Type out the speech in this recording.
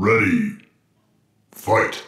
Ready, fight!